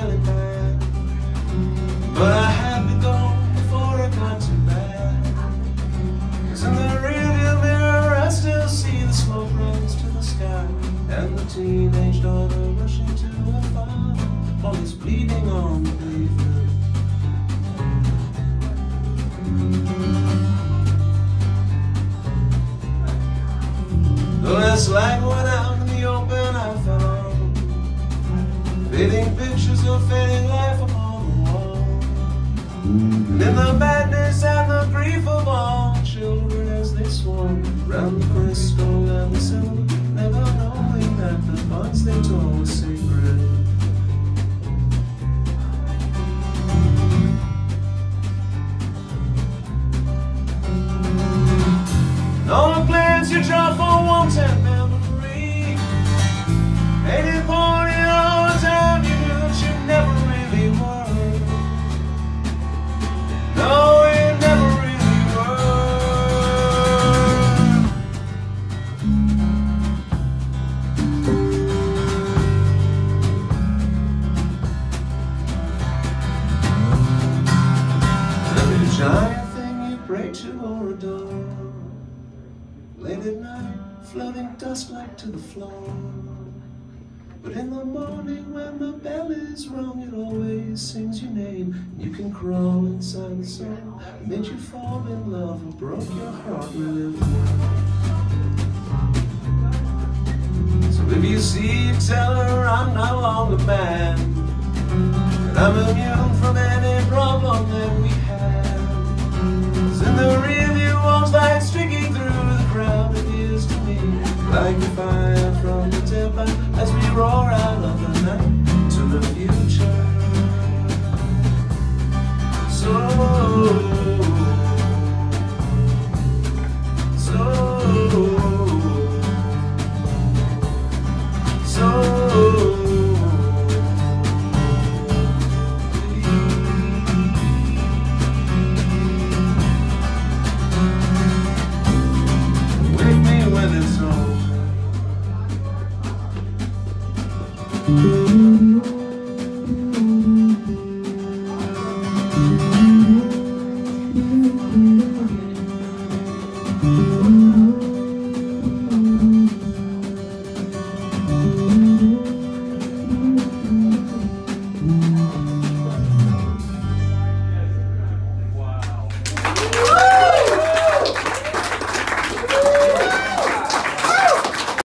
Valentine, but I had to go before I got too bad. 'Cause in the rearview mirror I still see the smoke rings to the sky, and the teenage daughter rushing to her father while he's bleeding on the pavement. This light went out in the open, I found fading pictures of fading life upon the wall. And in the madness and the grief of all the children as they swarm round the crystal and the silver, never knowing that the bonds they tore were sacred. And all the plans you draw for won't end. Giant thing you break to or adore, late at night, floating dust like to the floor. But in the morning when the bell is rung, it always sings your name. You can crawl inside the soul that made you fall in love or broke your heart with it. So if you see you tell her I'm no longer man, and I'm immune from any problem that we had. In the rear view walls light streaking through the crowd, it is to me like a fire from the tailpipe as we roar out.